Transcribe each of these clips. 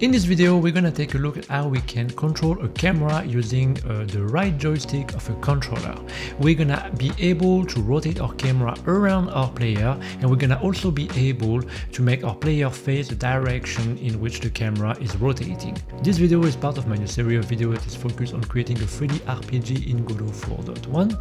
In this video, we're gonna take a look at how we can control a camera using the right joystick of a controller. We're gonna be able to rotate our camera around our player, and we're gonna also be able to make our player face the direction in which the camera is rotating. This video is part of my new series of videos that is focused on creating a 3D RPG in Godot 4.1.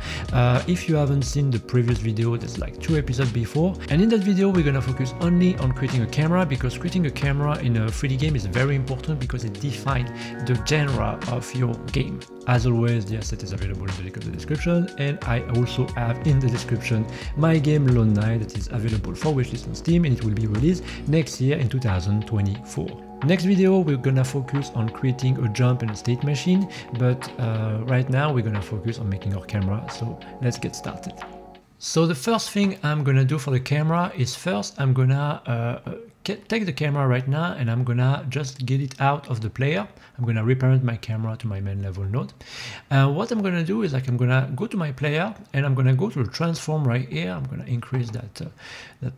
If you haven't seen the previous video, that's like 2 episodes before, and in that video, we're gonna focus only on creating a camera, because creating a camera in a 3D game is very important because it defines the genre of your game. As always, the asset is available in the link of the description, and I also have in the description my game Lone Night that is available for wishlist on Steam, and it will be released next year in 2024. Next video, we're gonna focus on creating a jump and a state machine, but right now we're gonna focus on making our camera, so let's get started. So the first thing I'm gonna do for the camera is first I'm gonna take the camera right now, and I'm gonna just get it out of the player. I'm gonna reparent my camera to my main level node. What I'm gonna do is like I'm gonna go to my player, and I'm gonna go to the transform right here. I'm gonna increase that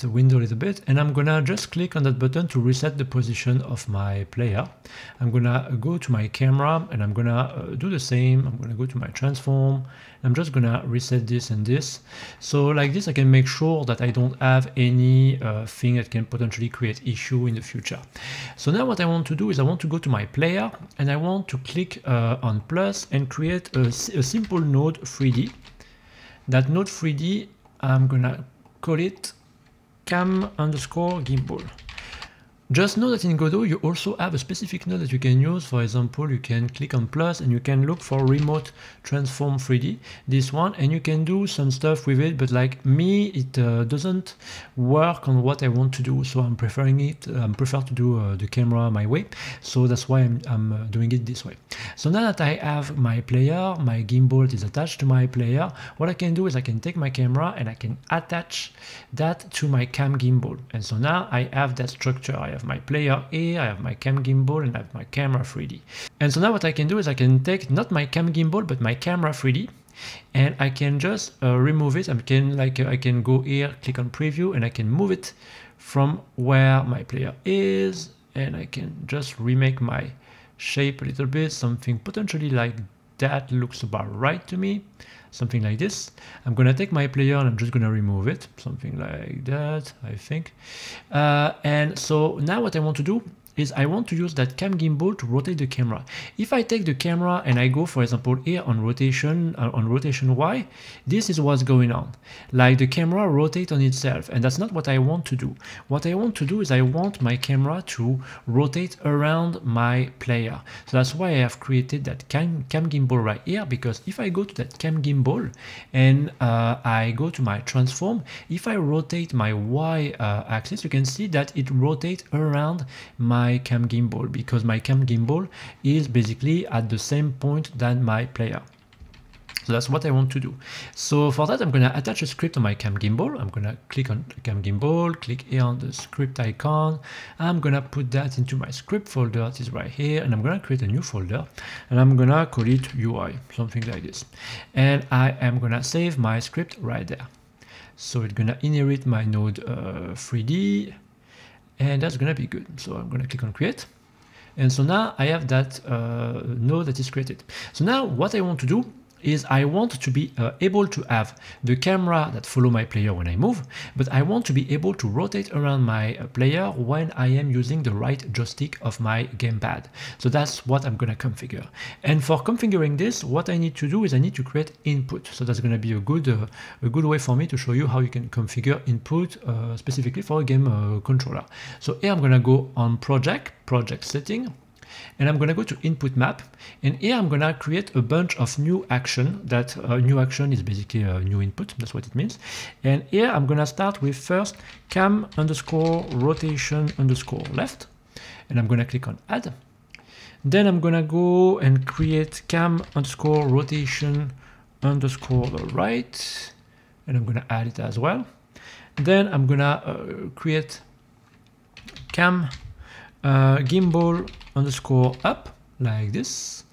window a little bit, and I'm gonna just click on that button to reset the position of my player. I'm gonna go to my camera, and I'm gonna do the same. I'm gonna go to my transform. I'm just gonna reset this and this. So like this, I can make sure that I don't have any thing that can potentially create issue in the future. So now what I want to do is I want to go to my player, and I want to click on plus and create a simple node 3D. That node 3D, I'm gonna call it cam_gimbal. Just know that in Godot you also have a specific node that you can use. For example, you can click on plus and you can look for remote transform 3D, this one, and you can do some stuff with it, but like me, it doesn't work on what I want to do, so I'm preferring it. I prefer to do the camera my way, so that's why I'm doing it this way. So now that I have my player, my gimbal is attached to my player, what I can do is I can take my camera and I can attach that to my cam gimbal, and so now I have that structure. I have my player here, I have my cam gimbal, and I have my camera 3D. And so now what I can do is I can take not my cam gimbal but my camera 3D, and I can just remove it. I can go here, click on preview, and I can move it from where my player is, and I can just remake my shape a little bit, something potentially like that looks about right to me, something like this. I'm gonna take my player and I'm just gonna remove it, something like that, I think. And so now what I want to do is I want to use that cam gimbal to rotate the camera. If I take the camera and I go, for example, here on rotation Y, this is what's going on. Like the camera rotates on itself, and that's not what I want to do. What I want to do is I want my camera to rotate around my player. So that's why I have created that cam gimbal right here, because if I go to that cam gimbal and I go to my transform, if I rotate my Y axis, you can see that it rotates around my cam gimbal, because my cam gimbal is basically at the same point than my player. So that's what I want to do. So for that, I'm going to attach a script on my cam gimbal. I'm going to click on the cam gimbal, click here on the script icon. I'm going to put that into my script folder. It is right here. And I'm going to create a new folder, and I'm going to call it UI, something like this. And I am going to save my script right there. So it's going to inherit my node 3D. And that's gonna be good. So I'm gonna click on create, and so now I have that node that is created. So now what I want to do is I want to be able to have the camera that follow my player when I move, but I want to be able to rotate around my player when I am using the right joystick of my gamepad. So that's what I'm gonna configure. And for configuring this, what I need to do is I need to create input. So that's gonna be a good way for me to show you how you can configure input specifically for a game controller. So here I'm gonna go on project setting, and I'm going to go to input map, and here I'm going to create a bunch of new action. That new action is basically a new input, that's what it means. And here I'm going to start with first cam_rotation_left, and I'm going to click on add. Then I'm going to go and create cam_rotation_right, and I'm going to add it as well. Then I'm going to create cam gimbal_up like this,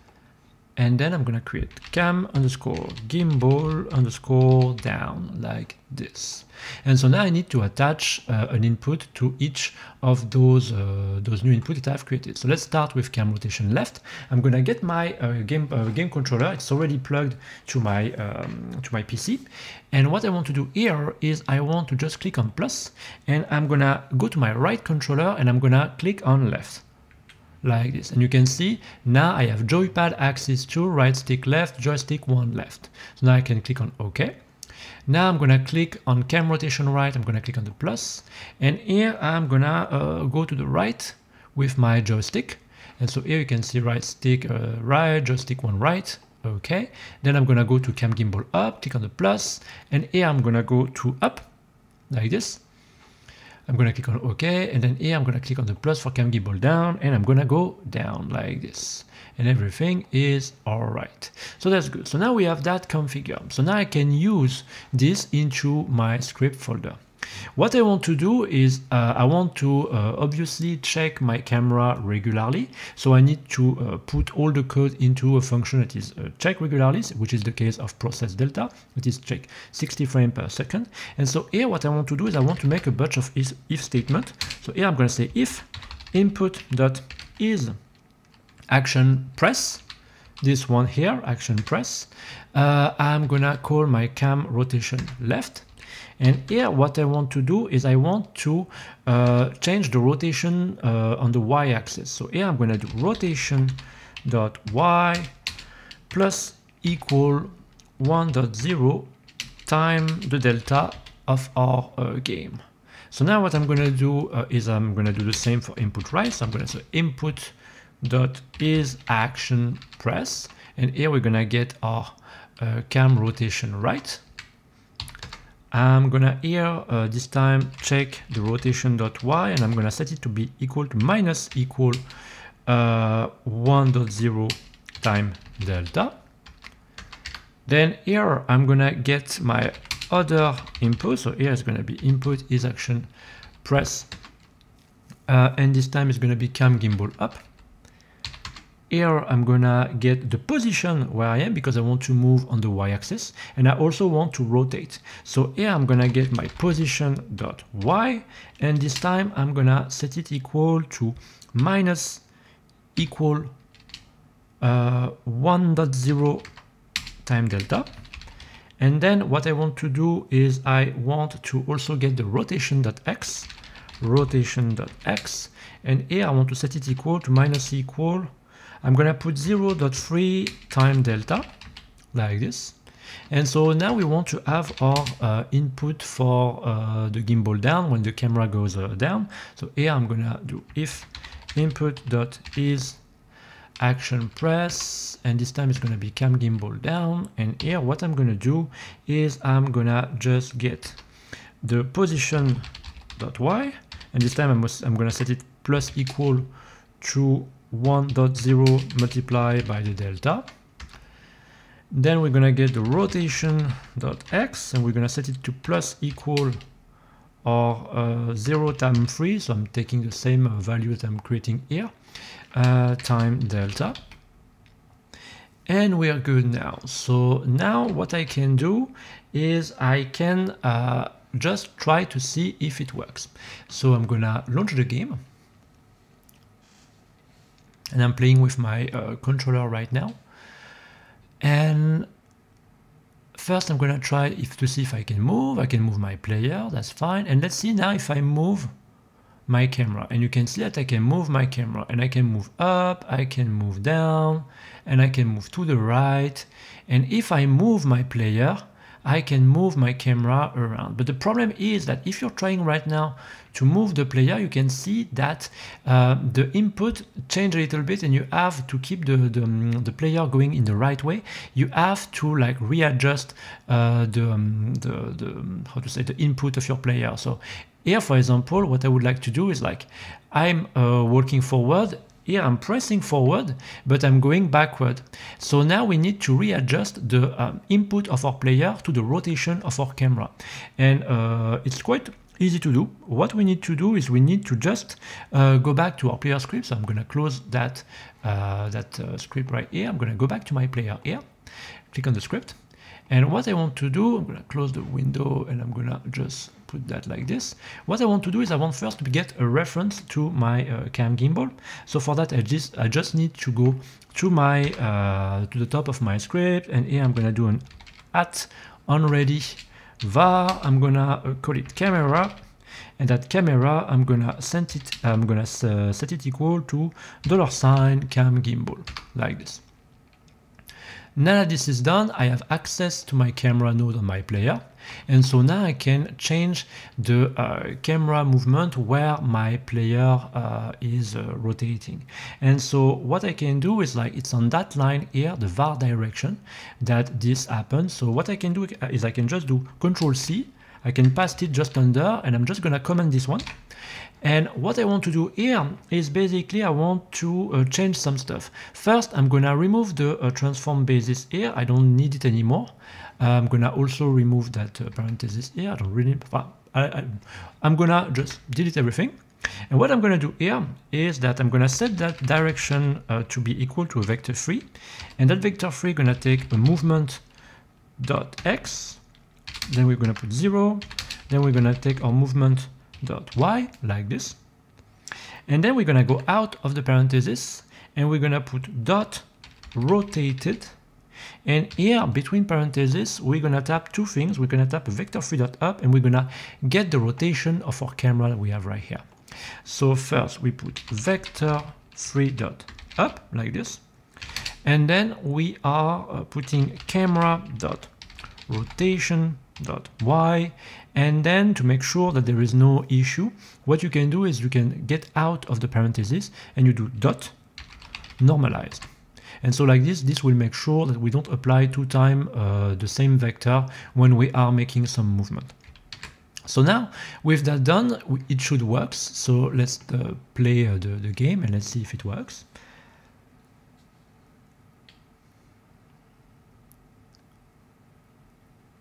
And then I'm gonna create cam_gimbal_down like this. And so now I need to attach an input to each of those new inputs that I've created. So let's start with cam rotation left. I'm gonna get my game controller. It's already plugged to my PC. And what I want to do here is I want to just click on plus, and I'm gonna go to my right controller and I'm gonna click on left. Like this, and you can see now I have joypad axis 2, right stick left, joystick 1 left. So now I can click on OK. Now I'm gonna click on cam rotation right, I'm gonna click on the plus, and here I'm gonna go to the right with my joystick. And so here you can see right stick right, joystick 1 right. OK, then I'm gonna go to cam gimbal up, click on the plus, and here I'm gonna go to up like this. I'm going to click on OK, and then here I'm going to click on the plus for cam gimbal down, and I'm going to go down like this. And everything is all right. So that's good. So now we have that configured. So now I can use this into my script folder. What I want to do is I want to obviously check my camera regularly. So I need to put all the code into a function that is check regularly, which is the case of process delta, which is check 60 frames per second. And so here what I want to do is I want to make a bunch of if statements. So here I'm going to say if input.is action press, this one here, action press, I'm going to call my cam rotation left. And here what I want to do is I want to change the rotation on the y-axis. So here I'm going to do rotation.y plus equal 1.0 time the delta of our game. So now what I'm going to do is I'm going to do the same for input right. So I'm going to say input.isActionPress, and here we're going to get our cam rotation right. I'm gonna here this time check the rotation.y, and I'm gonna set it to be equal to minus equal 1.0 time delta. Then here I'm gonna get my other input. So here is gonna be input is action press, and this time it's gonna be cam gimbal up. Here I'm gonna get the position where I am because I want to move on the y-axis, and I also want to rotate. So here I'm gonna get my position.y, and this time I'm gonna set it equal to minus equal 1.0 time delta. And then what I want to do is I want to also get the rotation.x, rotation.x, and here I want to set it equal to minus equal, I'm going to put 0.3 time delta, like this. And so now we want to have our input for the gimbal down when the camera goes down. So here I'm going to do if input.is action press, and this time it's going to be cam gimbal down. And here what I'm going to do is I'm going to just get the position.y, and this time I'm going to set it plus equal to 1.0 multiplied by the delta. Then we're going to get the rotation.x, and we're going to set it to plus equal or 0 time 3. So I'm taking the same value that I'm creating here, time delta. And we are good now. So now what I can do is I can just try to see if it works. So I'm going to launch the game. And I'm playing with my controller right now. And first I'm gonna try to see if I can move. I can move my player, that's fine. And let's see now if I move my camera. And you can see that I can move my camera. And I can move up, I can move down, and I can move to the right. And if I move my player, I can move my camera around. But the problem is that if you're trying right now to move the player, you can see that the input changed a little bit, and you have to keep the player going in the right way. You have to like readjust the input of your player. So here, for example, what I would like to do is like I'm walking forward. Here I'm pressing forward, but I'm going backward. So now we need to readjust the input of our player to the rotation of our camera. And it's quite Easy to do. What we need to do is we need to just go back to our player script. So I'm going to close that, script right here. I'm going to go back to my player here, click on the script. And what I want to do, I'm going to close the window and I'm going to just put that like this. What I want to do is I want first to get a reference to my cam gimbal. So for that, I just need to go to my to the top of my script, and here I'm going to do an @onReady var. I'm going to call it camera, and that camera I'm going to send it. I'm going to set it equal to $cam gimbal like this. Now that this is done, I have access to my camera node on my player, and so now I can change the camera movement where my player is rotating. And so what I can do is, like, it's on that line here, the var direction, that this happens. So what I can do is I can just do Ctrl+C, I can paste it just under, and I'm just going to comment this one. And what I want to do here is basically I want to change some stuff. First, I'm going to remove the transform basis here. I don't need it anymore. I'm going to also remove that parenthesis here. I don't really, I'm going to just delete everything. And what I'm going to do here is that I'm going to set that direction to be equal to a vector3. And that vector3 is going to take a movement.x. Then we're going to put 0. Then we're going to take our movement.y like this, and then we're gonna go out of the parenthesis and we're gonna put dot rotated, and here between parentheses we're gonna tap two things. We're gonna tap a vector3.up, and we're gonna get the rotation of our camera that we have right here. So first we put vector3.up like this, and then we are putting camera.rotation.y, and then to make sure that there is no issue, what you can do is you can get out of the parentheses and you do dot normalize. And so like this, this will make sure that we don't apply two times the same vector when we are making some movement. So now with that done, it should work. So let's play the game and let's see if it works.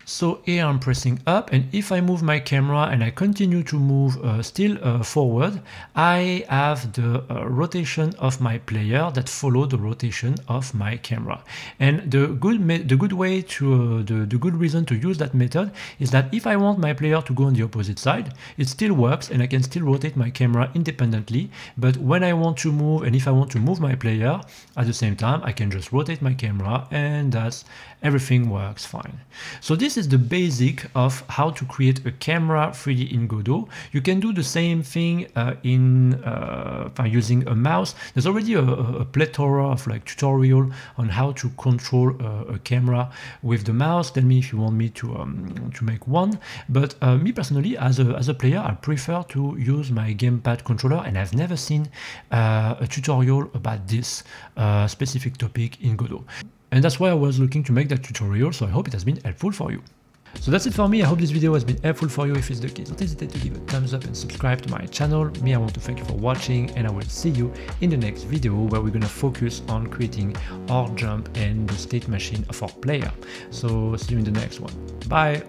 So here I'm pressing up, and if I move my camera and I continue to move still forward, I have the rotation of my player that follow the rotation of my camera. And the good reason to use that method is that if I want my player to go on the opposite side, it still works and I can still rotate my camera independently. But when I want to move, and if I want to move my player at the same time, I can just rotate my camera, and that's everything works fine. So this is the basic of how to create a camera 3D in Godot. You can do the same thing by using a mouse. There's already a plethora of like tutorial on how to control a camera with the mouse. Tell me if you want me to make one. But me personally, as a player, I prefer to use my gamepad controller, and I've never seen a tutorial about this specific topic in Godot. And that's why I was looking to make that tutorial, so I hope it has been helpful for you. So that's it for me. I hope this video has been helpful for you. If it's the case, don't hesitate to give a thumbs up and subscribe to my channel. I want to thank you for watching, and I will see you in the next video where we're going to focus on creating our jump and the state machine of our player. So see you in the next one. Bye!